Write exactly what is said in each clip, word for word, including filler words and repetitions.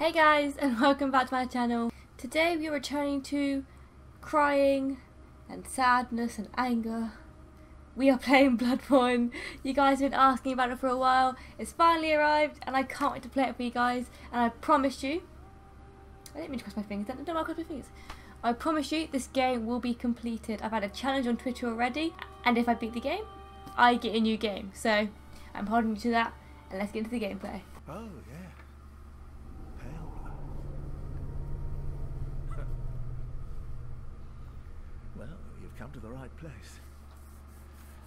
Hey guys, and welcome back to my channel. Today we are returning to crying and sadness and anger. We are playing Bloodborne. You guys have been asking about it for a while. It's finally arrived and I can't wait to play it for you guys. And I promise you, I didn't mean to cross my fingers, don't I cross my fingers. I promise you this game will be completed. I've had a challenge on Twitter already, and if I beat the game, I get a new game. So I'm holding you to that, and let's get into the gameplay. Oh yeah. Come to the right place.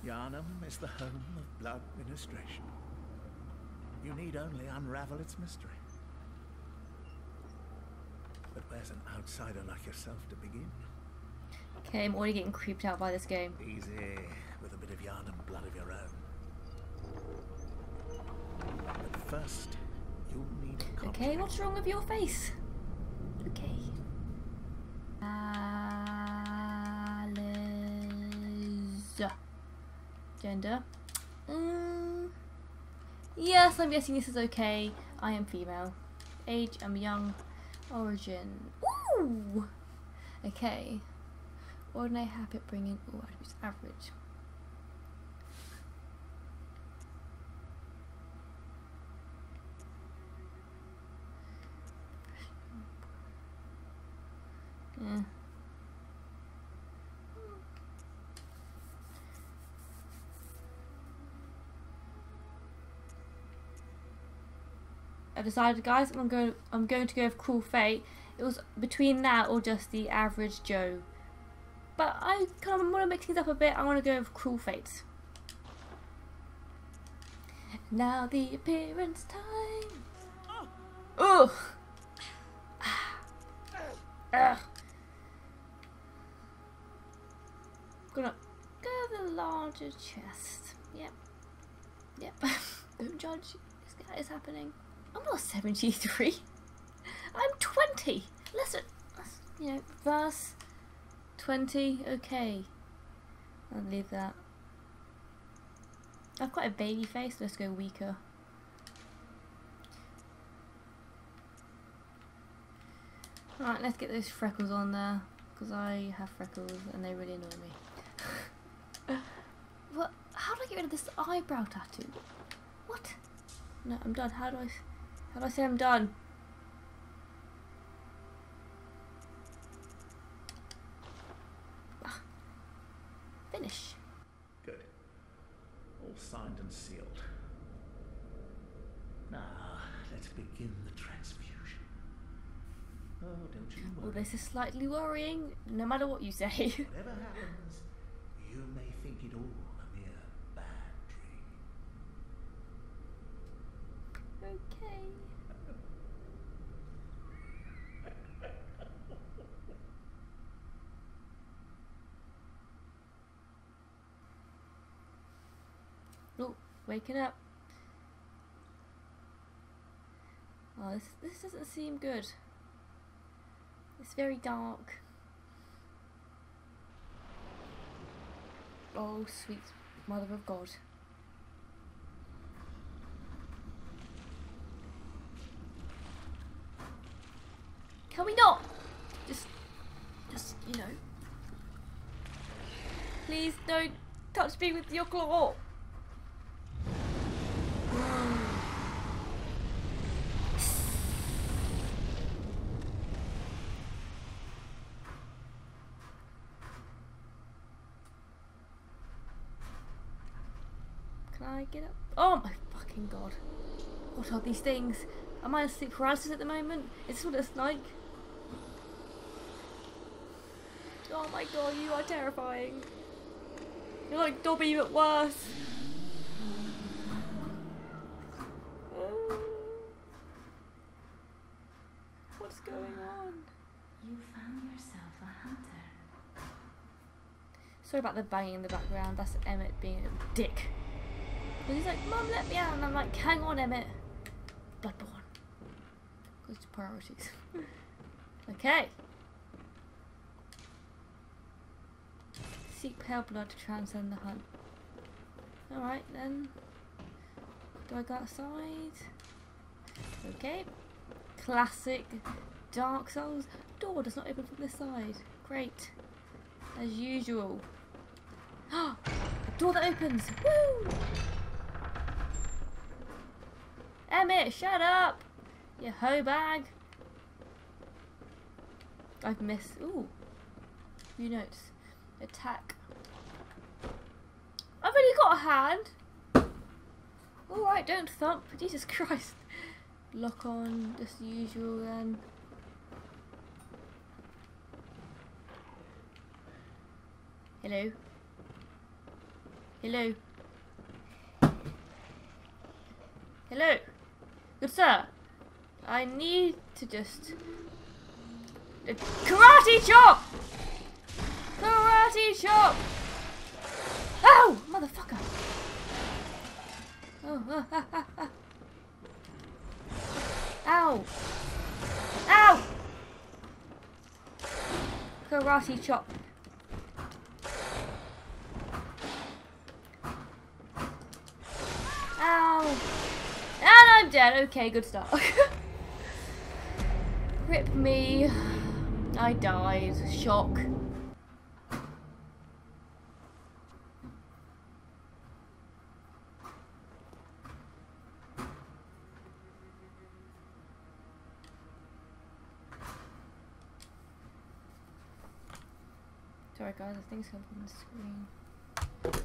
Yharnam is the home of blood ministration. You need only unravel its mystery. But where's an outsider like yourself to begin? Okay, I'm already getting creeped out by this game. Easy, with a bit of Yharnam blood of your own. But first, you need a contract. Okay, what's wrong with your face? Okay. Uh... Gender. Mm. Yes, I'm guessing this is okay. I am female. Age, I'm young. Origin. Ooh! Okay. Ordinary habit bringing. Ooh, attributes average. Yeah. I've decided, guys, I'm going, I'm going to go with Cruel Fate. It was between that or just the average Joe. But I kind of want to mix things up a bit. I want to go with Cruel Fate. Now the appearance time. Ugh. Ugh. I'm gonna go with the larger chest. Yep. Yep. Don't judge. That is happening. I'm not seventy-three. I'm twenty. Let's, let's, you know, verse twenty. Okay, I'll leave that. I've got a baby face. Let's go weaker. All right, let's get those freckles on there because I have freckles and they really annoy me. What? How do I get rid of this eyebrow tattoo? What? No, I'm done. How do I? How do I say I'm done? Ah. Finish. Good. All signed and sealed. Now, let's begin the transfusion. Oh, don't you worry. Well, this is slightly worrying, no matter what you say. Whatever happens, you may think it all a mere bad dream. Okay. Oh, waking up. Oh, this, this doesn't seem good. It's very dark. Oh, sweet mother of God. Can we not? Just, just, you know. Please don't touch me with your claw. I get up. Oh my fucking god. What are these things? Am I asleep paralysis at the moment? Is this what it's like? Oh my god, you are terrifying. You're like Dobby but worse. Oh. What's going on? You found yourself a hunter. Sorry about the banging in the background. That's Emmett being a dick. And he's like, Mum, let me out, and I'm like, hang on, Emmett. Bloodborne. Goes to priorities. Okay. Seek pale blood to transcend the hunt. Alright then. Do I go outside? Okay. classic Dark Souls. Door does not open from this side. Great. As usual. A door that opens. Woo! Emmett, shut up! You hoe bag. I've missed. Ooh. Few notes. Attack. I've only got a hand. Alright, don't thump. Jesus Christ. Lock on, just the usual then. Hello. Hello. Hello. Good sir. I need to just... A karate chop! Karate chop! Ow! Motherfucker! Oh, ah, ah, ah, ah. Ow! Ow! Karate chop. Ow! And I'm dead. Okay, good start. Rip me. I died. Shock. Sorry guys, I think something on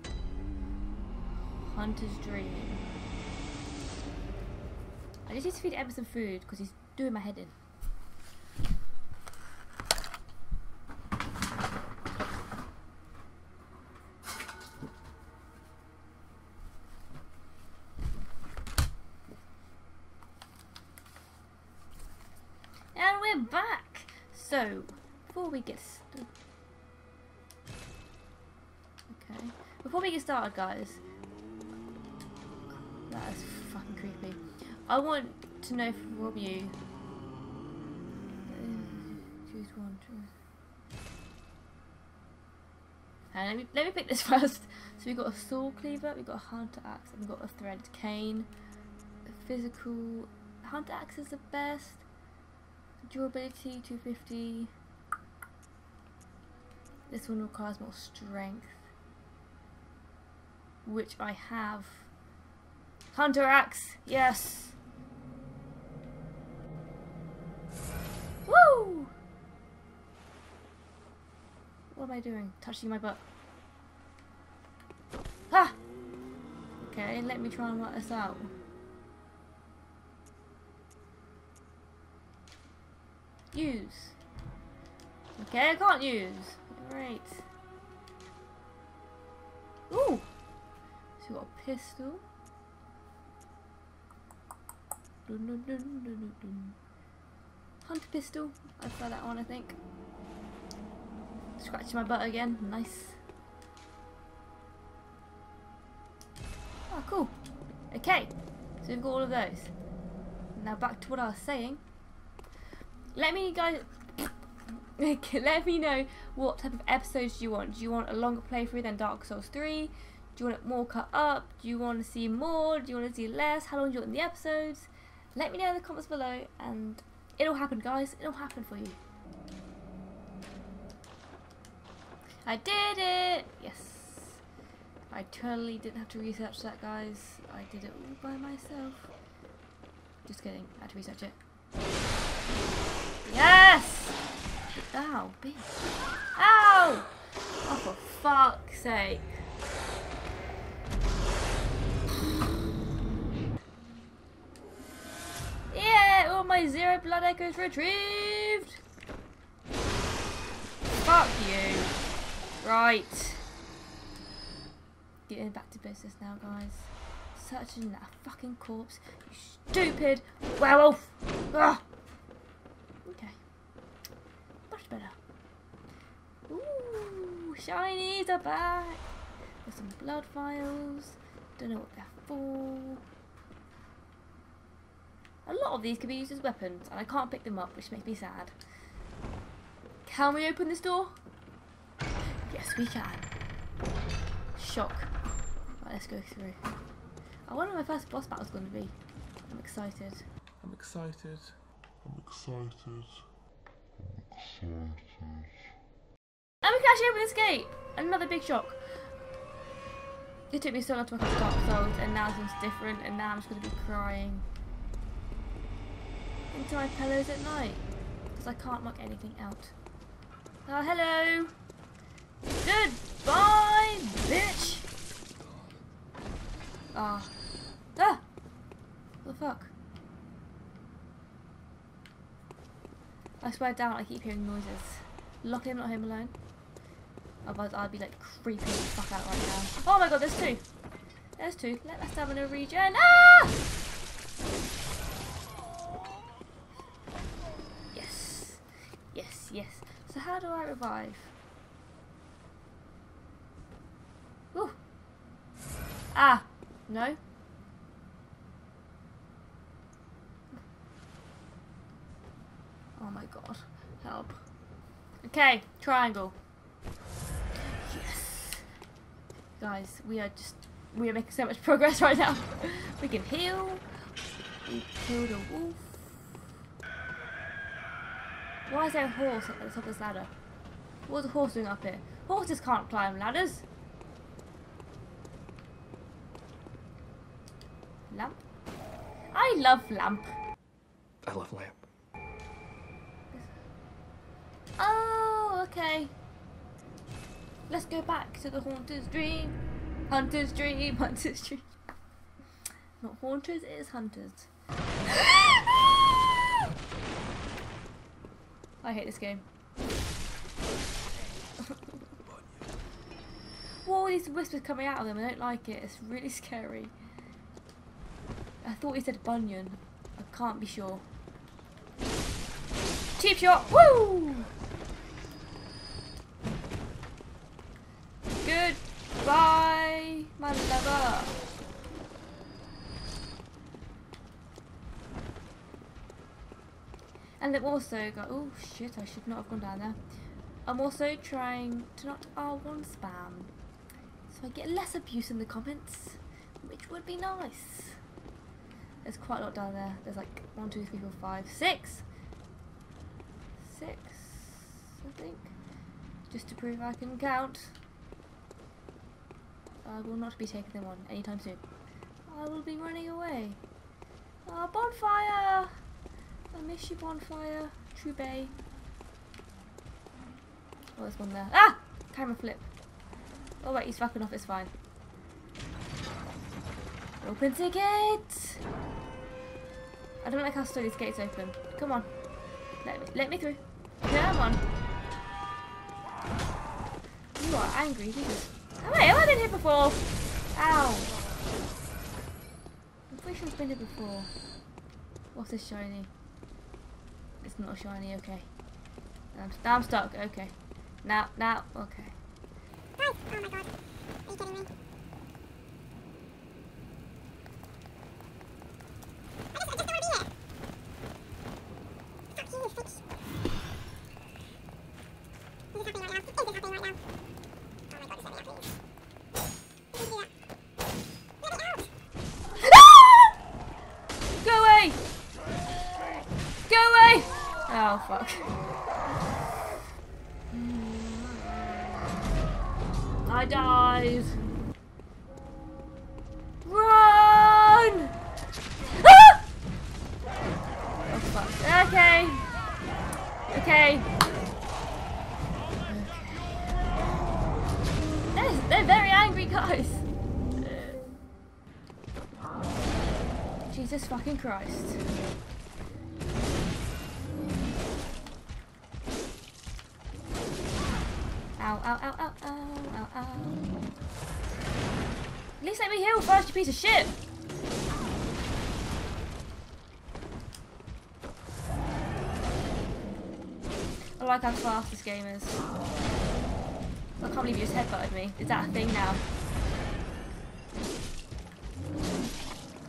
the screen. Hunter's Dream. I just need to feed Emma some food because he's doing my head in. And we're back! So, before we get started... Okay. Before we get started, guys... That is fucking creepy. I want to know from you... Choose one, choose... And let me, let me pick this first. So we've got a sword cleaver, we've got a hunter axe, and we've got a thread cane. A physical... Hunter axe is the best. Durability, two fifty. This one requires more strength, which I have. Hunter axe, yes! Woo! What am I doing? Touching my butt. Ha! Okay, let me try and work this out. Use. Okay, I can't use. Right. Ooh! So we got a pistol. Dun, dun, dun, dun, dun, dun. Hunter pistol. I tried that one, I think. Scratching my butt again. Nice. Oh, cool. Okay. So we've got all of those. Now back to what I was saying. Let me guys... Let me know what type of episodes do you want. Do you want a longer playthrough than Dark Souls three? Do you want it more cut up? Do you want to see more? Do you want to see less? How long do you want the episodes? Let me know in the comments below and it'll happen guys, it'll happen for you. I did it! Yes. I totally didn't have to research that guys. I did it all by myself. Just kidding, I had to research it. Yes! Ow, bitch. Ow! Oh, for fuck's sake. Yeah, all my zero blood echoes retrieved! Fuck you. Right. Getting back to business now, guys. Searching that fucking corpse. You stupid werewolf! Ugh. Okay. Much better. Ooh, shinies are back. There's some blood vials. Don't know what they're for. A lot of these can be used as weapons, and I can't pick them up, which makes me sad. Can we open this door? Yes, we can. Shock. Right, let's go through. I wonder what my first boss battle is going to be. I'm excited. I'm excited. I'm excited. I'm excited. And we can actually open this gate! Another big shock. It took me so long to work on Dark Souls, and now it's different, and now I'm just going to be crying into my pillows at night because I can't work anything out. Oh, hello! Goodbye, bitch! Ah. Oh. Ah! What the fuck? I swear down, I keep hearing noises. Luckily, I'm not home alone. Otherwise, I'd be like creeping the fuck out right now. Oh my god, there's two! There's two. Let us have a regen. Ah! Yes. Yes, yes. So, how do I revive? Ooh. Ah! No? Oh my god. Help. Okay, triangle. Yes! Guys, we are just... we are making so much progress right now. We can heal. We killed a wolf. Why is there a horse at the top of this ladder? What's a horse doing up here? Horses can't climb ladders! Lamp. I love lamp. I love lamp. Oh, okay. Let's go back to the haunter's dream. Hunter's dream, hunter's dream. Not haunters, it is hunters. I hate this game. Whoa, these whispers coming out of them. I don't like it. It's really scary. I thought he said bunion. I can't be sure. Cheap shot! Woo! Goodbye, my lover. And they've also got... oh shit, I should not have gone down there. I'm also trying to not R one spam, so I get less abuse in the comments, which would be nice. There's quite a lot down there. There's like one, two, three, four, five, six. Six, I think. Just to prove I can count. I will not be taking them on anytime soon. I will be running away. Ah, oh, bonfire! I miss you, bonfire. True Bay. Oh, there's one there. Ah! Camera flip. Oh wait, he's fucking off, it's fine. Open the gate! I don't like how slow these gates open. Come on. Let me, let me through. Come on. You are angry, Jesus. Oh wait, I've been here before. Ow. I'm pretty sure I've been here before. What's this shiny? It's not shiny, okay. I'm, I'm stuck, okay. Now, now, okay. Guys, oh my god. Are you kidding me? Oh fuck. I died. Run! Ah! Oh fuck. Okay. Okay. They're, they're very angry guys. Jesus fucking Christ. Ow, ow, ow, ow, ow, ow, ow. At least let me heal first, you piece of shit! I like how fast this game is. I can't believe you just headbutted me. Is that a thing now?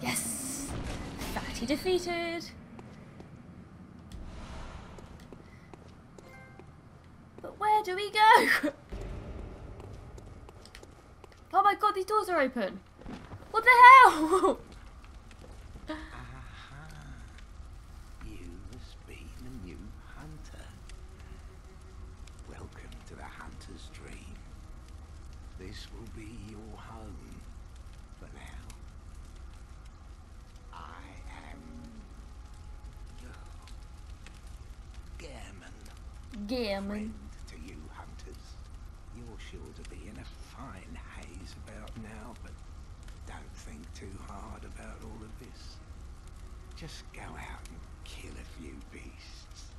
Yes! Fatty defeated! Do we go? Oh my god, these doors are open. What the hell? a new hunter. Welcome to the hunter's dream. This will be your home for now. I am Gehrman. Gehrman. To you hunters. You're sure to be in a fine haze about now, but don't think too hard about all of this. Just go out and kill a few beasts.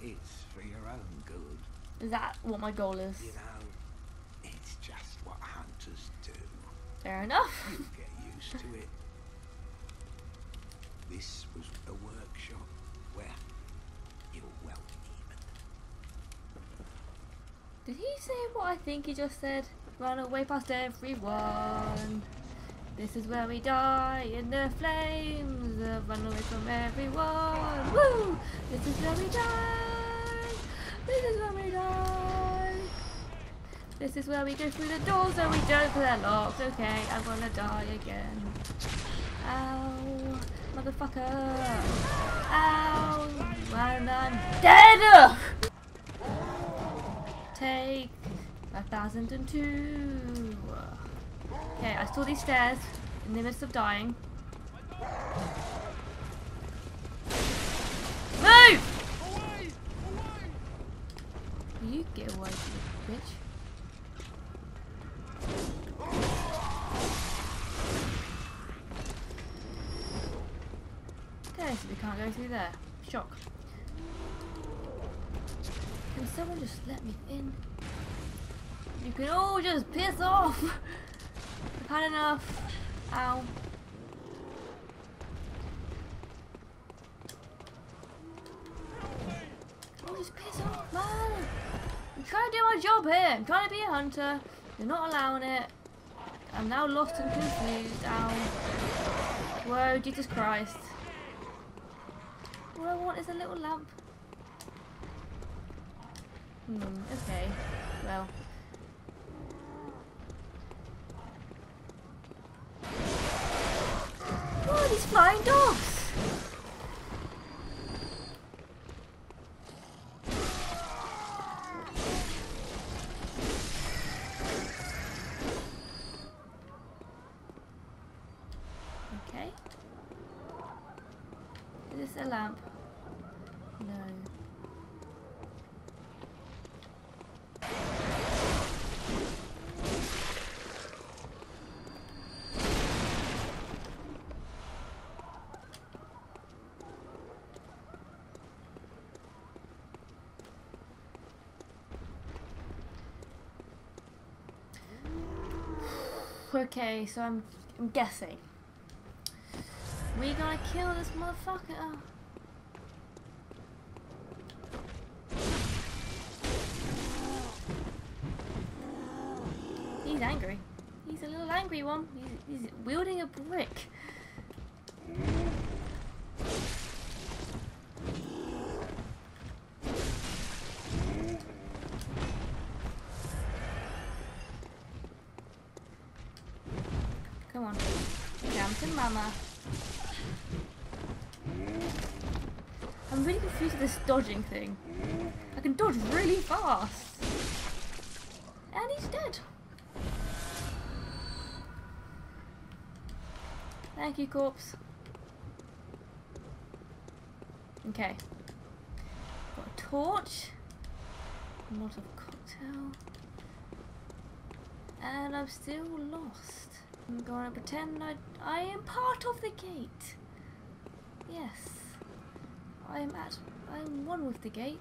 It's for your own good. Is that what my goal is? You know, it's just what hunters do. Fair enough. You get used to it. This was a workshop where you're welcome. Did he say what I think he just said? Run away past everyone. This is where we die in the flames. Uh, run away from everyone. Woo! This is where we die. This is where we die. This is where we go through the doors and we don't, because they're locked. Okay, I'm gonna die again. Ow, motherfucker. Ow, and I'm dead. Take a thousand and two. Okay, I saw these stairs in the midst of dying. Move! Away! Away! You get away, you bitch. Okay, so we can't go through there. Shock. Can someone just let me in? You can all just piss off! I've had enough. Ow. Oh, just piss off, man! I'm trying to do my job here. I'm trying to be a hunter. You're not allowing it. I'm now lost and confused. Ow. Whoa, Jesus Christ. All I want is a little lamp. Hmm, okay. Well. Oh, these flying dogs! Okay. Is this a lamp? No. Okay, so I'm, I'm guessing we gotta kill this motherfucker. He's angry. He's a little angry one. He's, he's wielding a brick. Come on, jump to mama. I'm really confused with this dodging thing. I can dodge really fast. And he's dead. Thank you, corpse. Okay. Got a torch. A lot of cocktail. And I'm still lost. I'm gonna pretend I, I am part of the gate. Yes, I'm at. I'm one with the gate.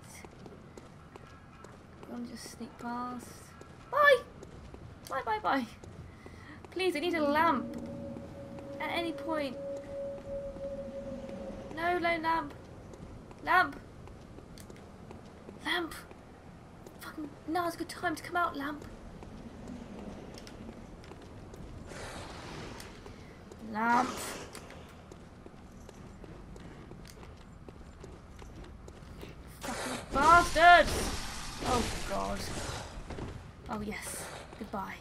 I'm gonna just sneak past. Bye, bye, bye, bye. Please, I need a lamp. At any point. No, no lamp. Lamp. Lamp. Fucking now's a good time to come out, lamp. Lamp. Fucking bastards! Oh god. Oh yes. Goodbye.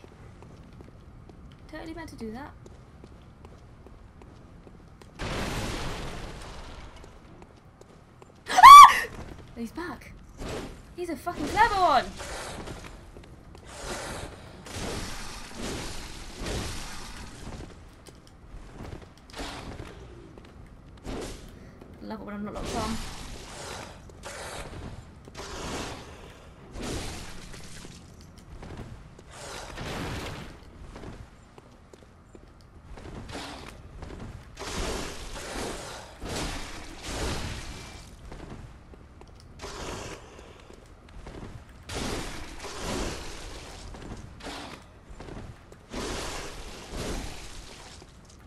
Totally meant to do that. But he's back. He's a fucking clever one! Love it when I'm not locked on.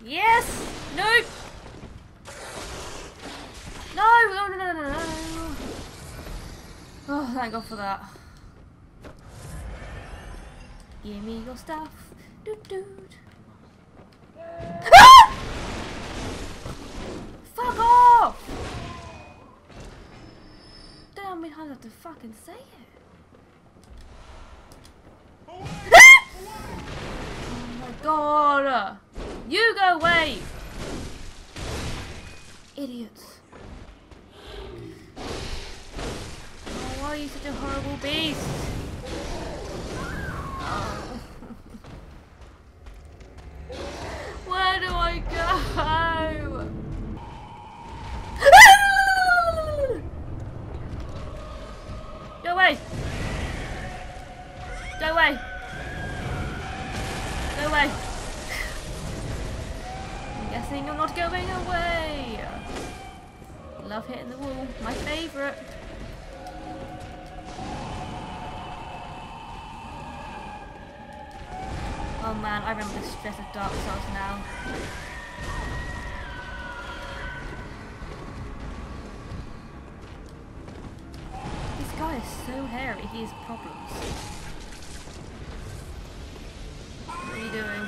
Yes! Nope! No! No, no, no, no, no! Oh, thank God for that. Give me your stuff. Dude, dude. Ah! Fuck off! Don't know how many times I have to fucking say it. Oh my God! You go away! Idiots. Oh, why are you such a horrible beast? Oh. Where do I go? Go away! Go away! Go away! Guessing you're not going away. Love hitting the wall, my favourite. Oh man, I remember the stress of Dark Souls now. This guy is so hairy, he has problems. What are you doing?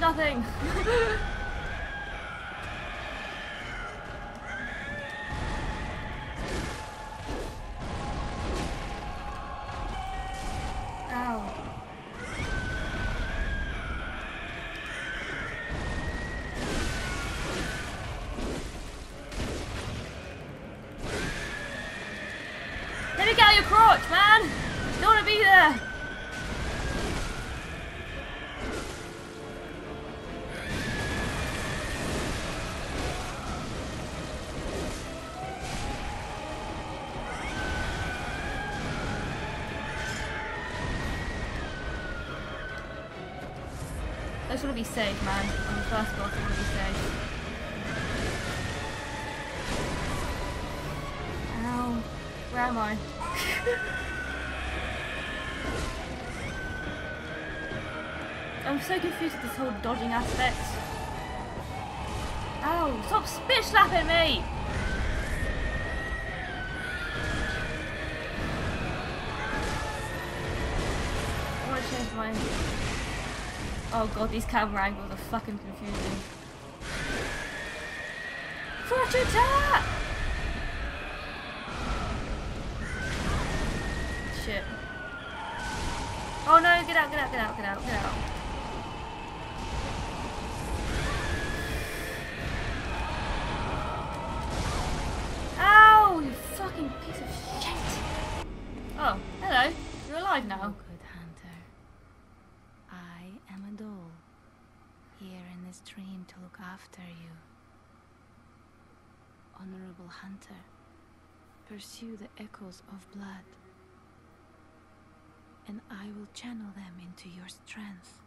Nothing. Ow. Let me get out of your crotch, man. Don't want to be there. I just want to be safe, man. On the first boss, I want to be safe. Ow. Where am I? I'm so confused with this whole dodging aspect. Ow, stop spit slapping me! I want to change my... Oh God, these camera angles are fucking confusing. Crouch attack! Shit. Oh no, get out, get out, get out, get out, get out. Ow, you fucking piece of shit! Oh, hello. You're alive now. Dream to look after you. Honorable Hunter, pursue the echoes of blood, and I will channel them into your strength.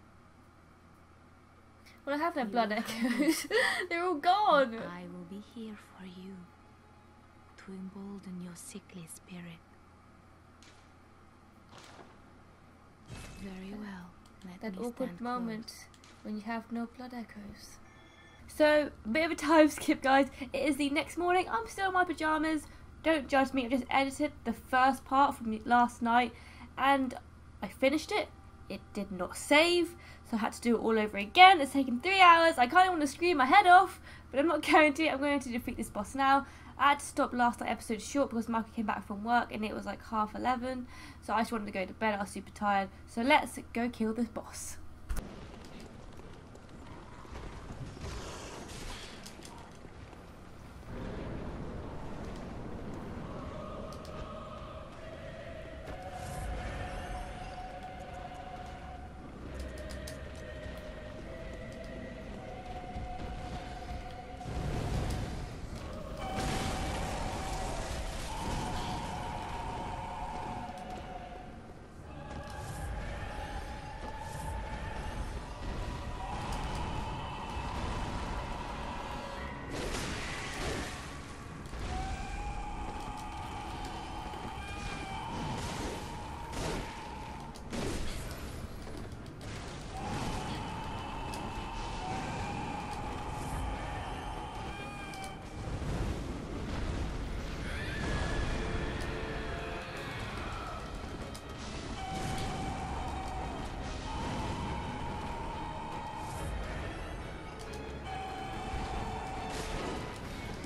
Well, I have no blood echoes. They're all gone. I will be here for you to embolden your sickly spirit. Very well. Let that awkward moment. Close. When you have no blood echoes. So, bit of a time skip, guys. It is the next morning. I'm still in my pyjamas. Don't judge me. I just edited the first part from last night. And I finished it. It did not save. So I had to do it all over again. It's taken three hours. I kind of want to scream my head off, but I'm not going to. I'm going to defeat this boss now. I had to stop last night episode short because Michael came back from work and it was like half eleven. So I just wanted to go to bed. I was super tired. So let's go kill this boss.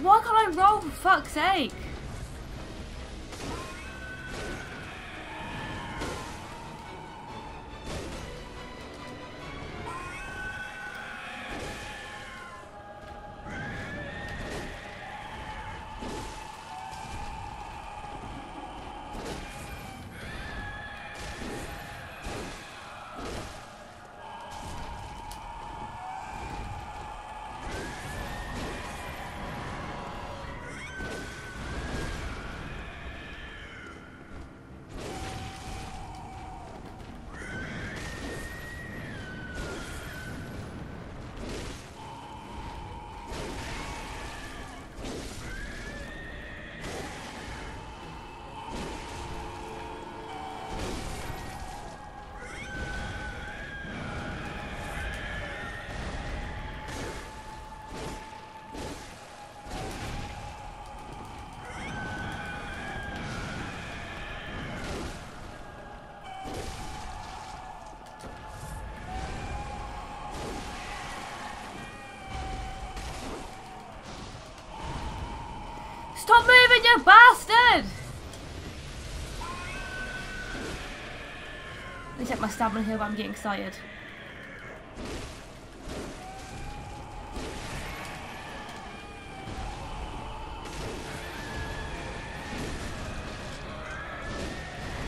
Why can't I roll, for fuck's sake? Stop moving, you bastard! Let me take my stamina here, but I'm getting excited.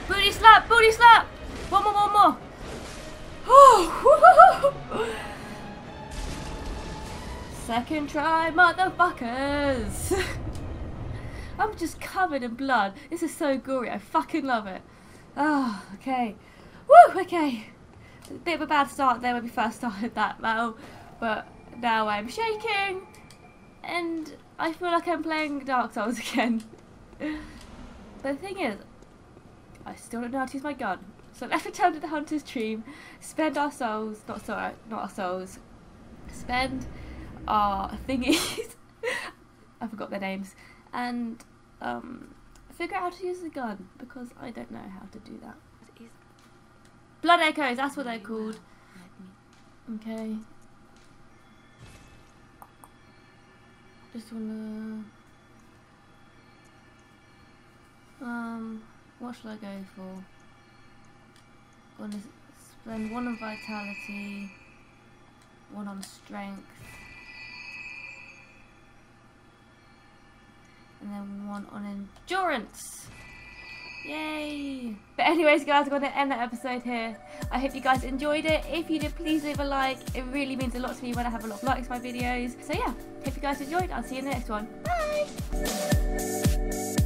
Booty slap, booty slap! One more, one more! Oh, second try, motherfuckers! I'm just covered in blood. This is so gory. I fucking love it. Oh, okay. Woo, okay. A bit of a bad start there when we first started that battle, but now I'm shaking and I feel like I'm playing Dark Souls again. But the thing is, I still don't know how to use my gun. So let's return to the hunter's dream. Spend our souls, not sorry, not our souls. Spend our thingies. I forgot their names. And um, figure out how to use the gun, because I don't know how to do that. Blood echoes, that's what they're called. Okay. Just wanna... Um, what should I go for? I wanna spend one on vitality, one on strength, and then one on endurance. Yay! But anyways guys, I'm going to end that episode here. I hope you guys enjoyed it. If you did, please leave a like. It really means a lot to me when I have a lot of likes to my videos. So yeah, hope you guys enjoyed. I'll see you in the next one. Bye!